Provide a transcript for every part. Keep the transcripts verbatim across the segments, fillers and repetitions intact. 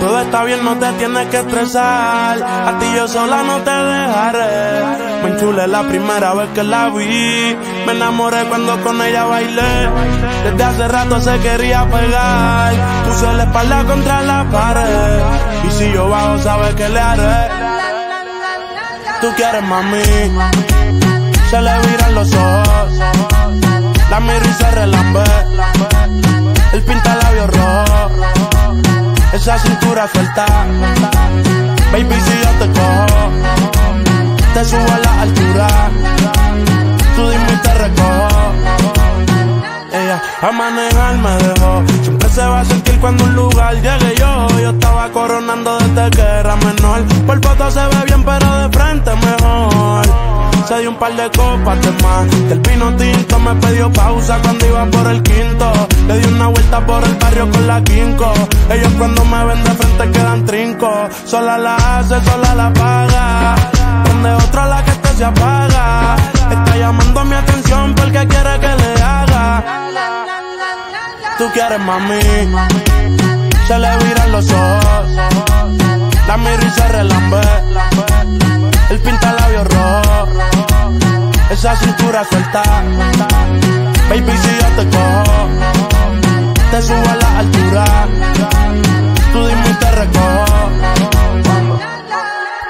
Todo está bien, no te tienes que estresar. A ti yo sola no te dejaré. Me enchulé la primera vez que la vi. Me enamoré cuando con ella bailé. Desde hace rato se quería pegar. Puse la espalda contra la pared. Y si yo bajo, sabes que le haré. Tú quieres, mami. Se le viran los ojos. La miro y se relambe. El pinta labios rojos. Esa cintura suelta, baby, si yo te cojo, te subo a la altura, tú dime y te recojo. Ella a manejar me dejó, siempre se va a sentir cuando un lugar llegue yo. Yo estaba coronando desde que era menor, por foto se ve bien pero de frente mejor. Se dio un par de copas de más, del vino tinto me pidió pausa cuando iba por el quinto. Le di una vuelta por el barrio con la KYMCO. Ellos cuando me ven de frente quedan trinco. Sola la hace, sola la paga. Donde otra la que este se apaga. Está llamando mi atención porque quiere que le haga. Tú quieres, mami. Se le viran los ojos. La miro y se relambe. El pinta labios rojos. Esa cintura suelta. Baby, si yo te cojo, te subo a la altura, tú dime y te recojo.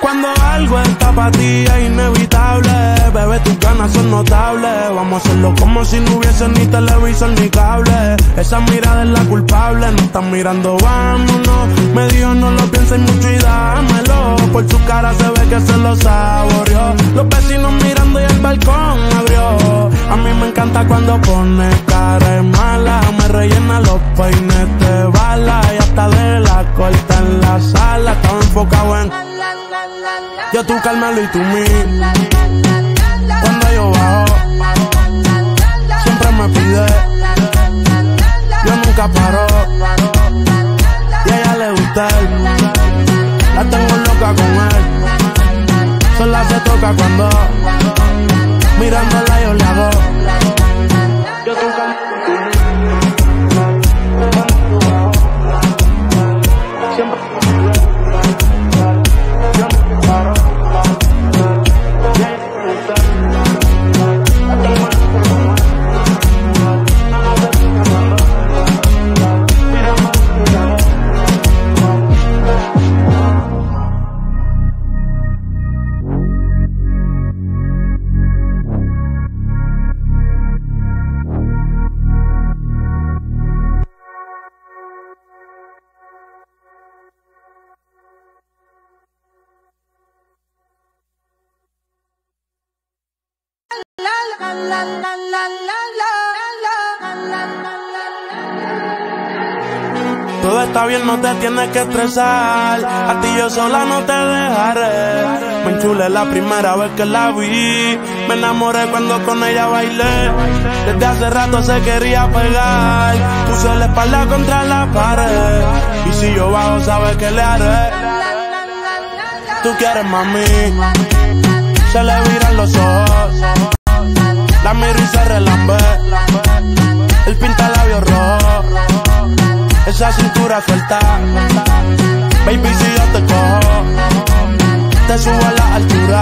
Cuando algo está para ti es inevitable, bebé, tus ganas son notables. Vamos a hacerlo como si no hubiese ni televisor ni cable. Esa mirada es la culpable, no están mirando, vámonos. Me dijo no lo pienses mucho y dámelo. Por su cara se ve que se lo saboreó. Los vecinos mirando y el balcón abrió. A mí me encanta cuando pone cara mala, me rellena los peines de bala y hasta de la corta en la sala. Estaba enfocado en yo, tú Carmelo y tú mí. Cuando yo bajo, siempre me pide, yo nunca paro. Y a ella le gusta él, la tengo loca con él. Sola se toca cuando mirándola yo la hago. Yo tú Carmelo. Siempre yo me paro. Todo está bien, no te tienes que estresar. A ti yo sola no te dejaré. Me enchulé la primera vez que la vi. Me enamoré cuando con ella bailé. Desde hace rato se quería pegar. Puse la espalda contra la pared. Y si yo bajo, sabes que le haré. Tú quieres, mami. Se le viran los ojos. La miro y se relambe. El pinta labios rojos. Esa cintura suelta. Baby, si yo te cojo, te subo a la altura,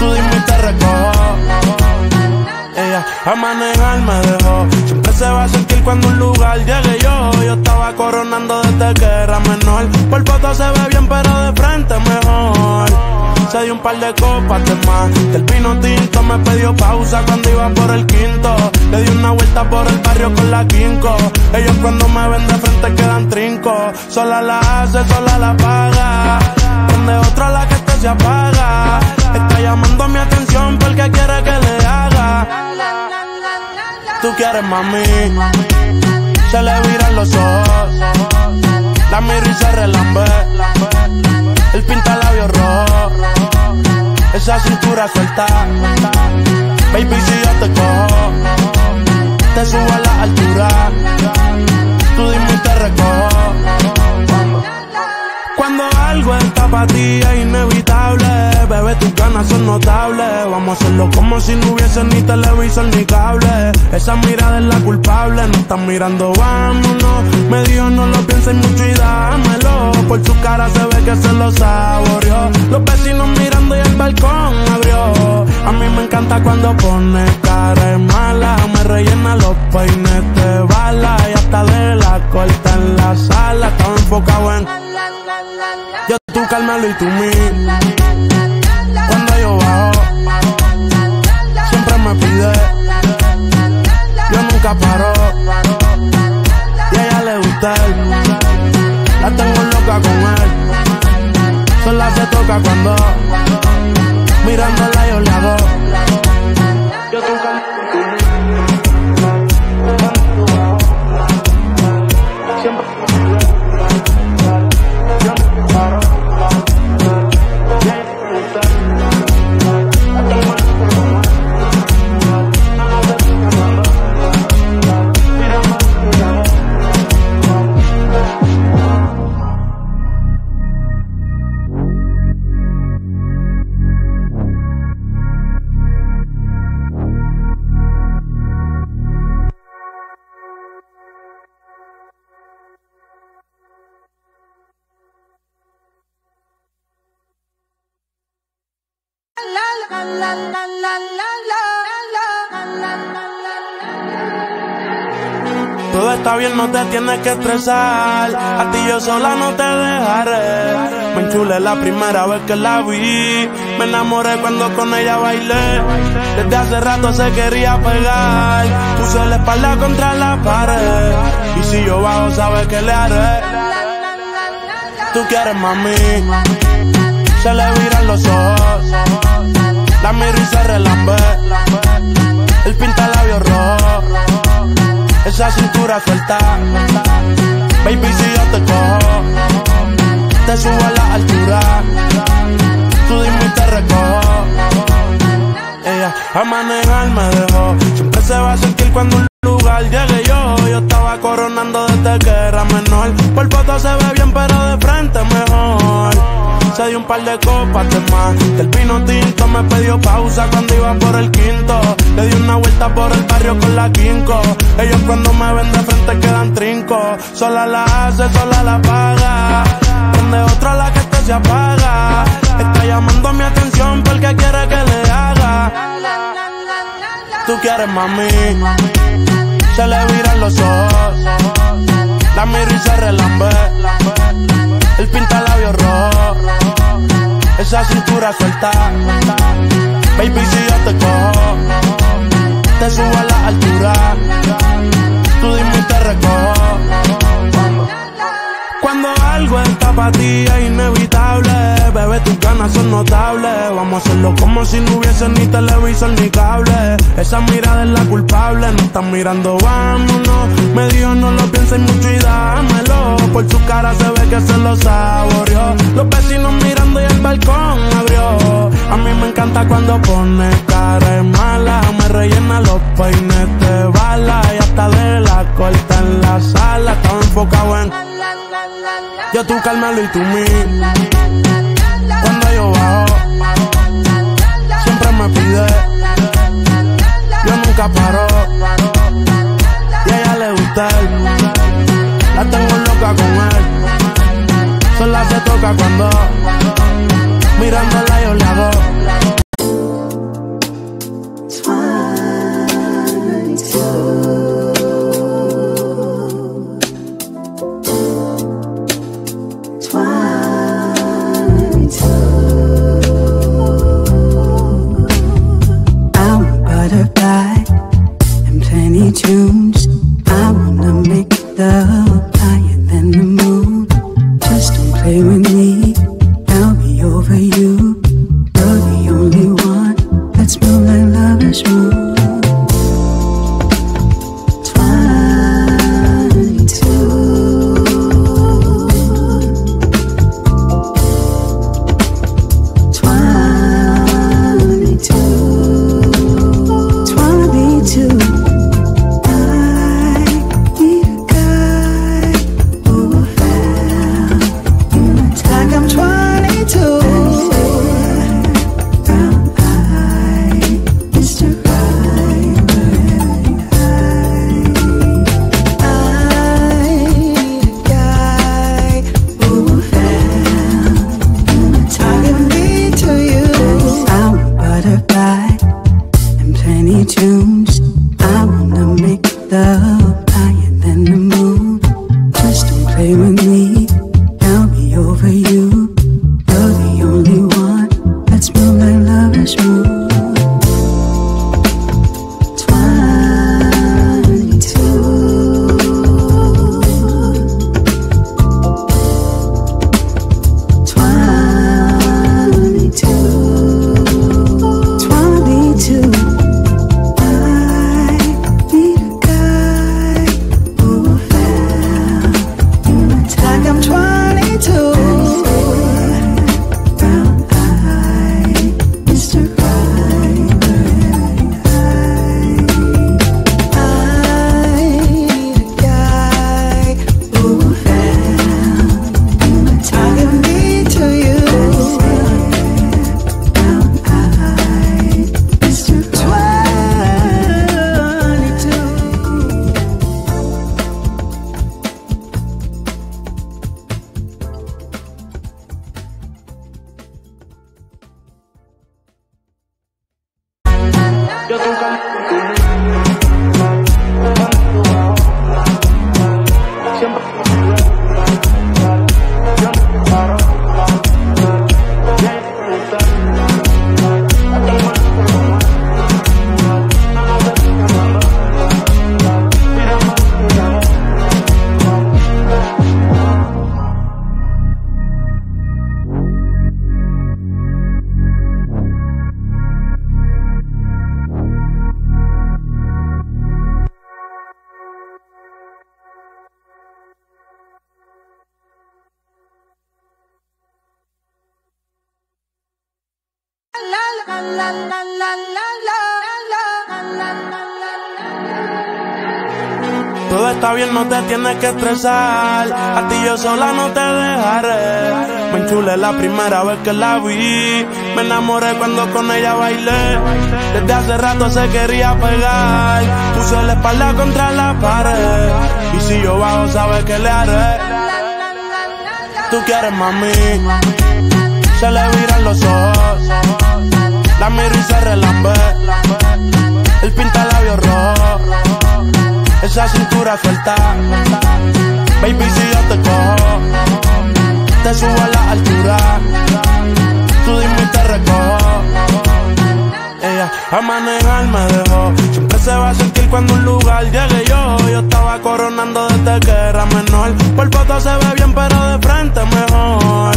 tú dime y te recojo. Ella a manejar me dejó. Siempre se va a sentir cuando un lugar llegue yo. Yo estaba coronando desde que era menor. Por foto se ve bien pero de frente mejor. Se dio un par de copas de más, del vino tinto me pidió pausa cuando iba por el quinto. Le di una vuelta por el barrio con la KYMCO. Ellos cuando me ven de frente quedan trinco. Sola la hace, sola la paga. Donde otra la que este se apaga. Está llamando mi atención porque quiere que le haga. Tú quieres, mami. Se le viran los ojos. La miro y se relambe. El pinta labios rojos. Esa cintura suelta. Baby, si yo te cojo, te subo a la altura, tú dime y te recojo. Cuando algo está para ti es inevitable. Bebé, tus ganas son notables. Vamos a hacerlo como si no hubiese ni televisor ni cable. Esa mirada es la culpable, no están mirando, vámonos. Me dijo no lo pienses mucho y dámelo. Por su cara se ve que se lo saboreó. Los vecinos mirando y el balcón abrió. A mí me encanta cuando pone cara de mala. Me rellena los peines de bala. Y hasta de la corta en la sala. Estaba enfocado en... yo tú Carmelo y tú mí. Cuando yo bajo siempre me pide. Yo nunca paro. Y a ella le gusta él. La tengo loca con él. Sola se toca cuando mirándola yo le hago. Yo tú Carmelo y tú mí. Cuando yo bajo siempre me pide. Todo está bien, no te tienes que estresar. A ti yo sola no te dejaré. Me enchulé la primera vez que la vi. Me enamoré cuando con ella bailé. Desde hace rato se quería pegar. Puse la espalda contra la pared. Y si yo bajo, sabes que le haré. Tú quieres, mami. Se le viran los ojos. La miro y se relambé. El pinta labios rojos. Esa cintura suelta. Baby, si yo te cojo, te subo a la altura. Tú dime y te recojo. Ella a manejar me dejó. Siempre se va a sentir cuando un lugar llegue yo. Yo estaba coronando desde que era menor. Por foto se ve bien, pero de frente mejor. Se dio un par de copas de más del vino tinto, me pidió pausa cuando iba por el quinto. Le di una vuelta por el barrio con la KYMCO. Ellos cuando me ven de frente quedan trinco. Sola la hace, sola la paga. Prende otra la que este se apaga. Está llamando mi atención porque quiere que le haga. Tú quieres, mami. Se le viran los ojos. La miro y se relambe. El pinta labios rojo, esa cintura suelta. Baby, si yo te cojo, te subo a la altura. Tú dime y te recojo. Cuando algo está para ti es inevitable. Bebé, tus ganas son notables. Vamos a hacerlo como si no hubiese ni televisor ni cable. Esa mirada es la culpable, no están mirando, vámonos. Me dijo no lo pienses mucho y dámelo. Por su cara se ve que se lo saboreó. Los vecinos mirando y el balcón abrió. A mí me encanta cuando pone cara de mala. Me rellena los peines de bala. Y hasta de la corta en la sala. Estaba enfocado en... yo tú Carmelo y tú mí. Cuando yo bajo siempre me pide. Yo nunca paro. Y a ella le gusta él. La tengo loca con él. Sola se toca cuando mirándola yo le hago. Twenty-two, twenty-two. tunes. I wanna make love higher than the moon. Just don't play with me, I'll be over you. You're the only one that's more like love is true. Todo está bien, no te tienes que estresar. A ti yo sola no te dejaré. Me enchulé la primera vez que la vi. Me enamoré cuando con ella bailé. Desde hace rato se quería pegar. Puso la espalda contra la pared. Y si yo bajo, sabes que le haré. Tú quieres, mami. Se le viran los ojos. La miro y se relambé. El pintalabios rojo. Esa cintura suelta. Baby, si yo te cojo, te subo a la altura. Tú dime y te recojo. Ella a manejar me dejó. Siempre se va a sentir cuando un lugar llegue yo. Yo estaba coronando desde que era menor. Por foto se ve bien, pero de frente mejor.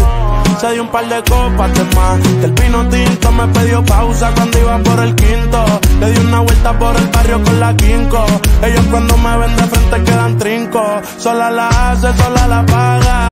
Se dio un par de copas de más. El vino tinto me pidió pausa cuando iba por el quinto. Le di una vuelta por el barrio con la KYMCO. Ellos cuando me ven de frente quedan trincos. Sola la hace, sola la paga.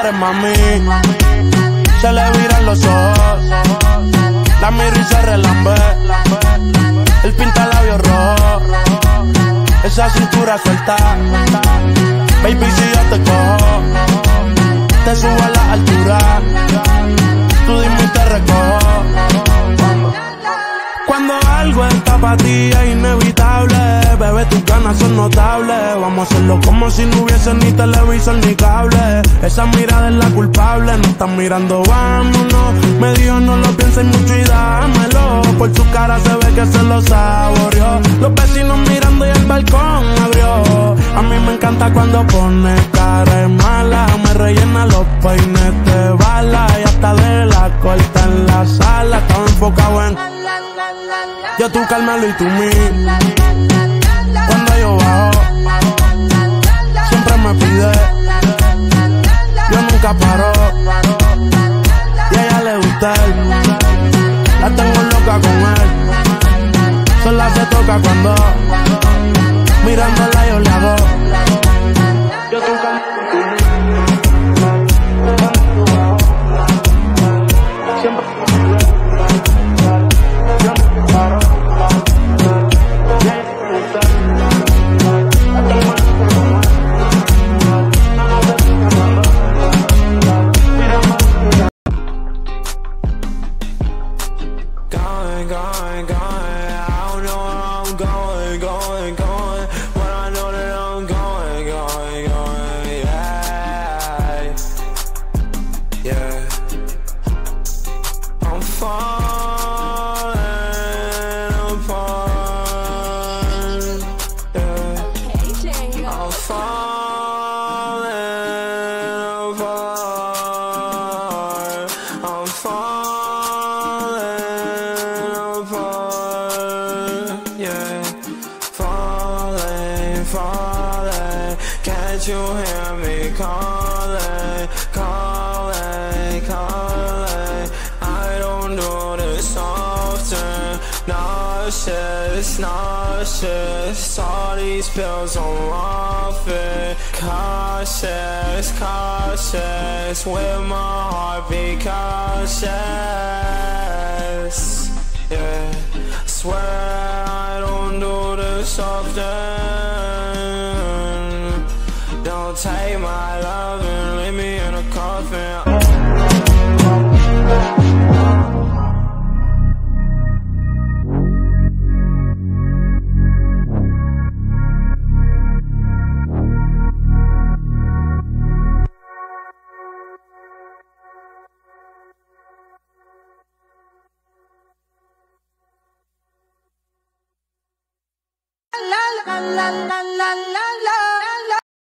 quieres, mami. Se le viran los ojos, la miro y se relambe. El pintalabios rojo, esa cintura suelta. Baby, si yo te cojo, te subo a la altura. Tú dime y te recojo. Cuando algo está para ti es inevitable, bebé, tus ganas son notables. Vamos a hacerlo como si no hubiese ni televisor ni cable. Esa mirada es la culpable, no estás mirando, vámonos. Me dijo no lo pienses mucho y dámelo. Por su cara se ve que se lo saboreó. Los vecinos mirando y el balcón abrió. A mí me encanta cuando pone cara de mala. Me rellena los peines de bala. Y hasta de la corta en la sala. Estaba enfocado en yo, tú Carmelo y tú mí. Cuando yo bajo siempre me pide, yo nunca paro. Y a ella le gusta él, la tengo loca con él. Sola se toca cuando mirándola yo le hago. Yo tú Carmelo y tú mí. All these pills on offer. Cautious, cautious, with my heart be cautious. Yeah, swear I don't do this often. Don't take my love and leave me in a coffin. La la la la la.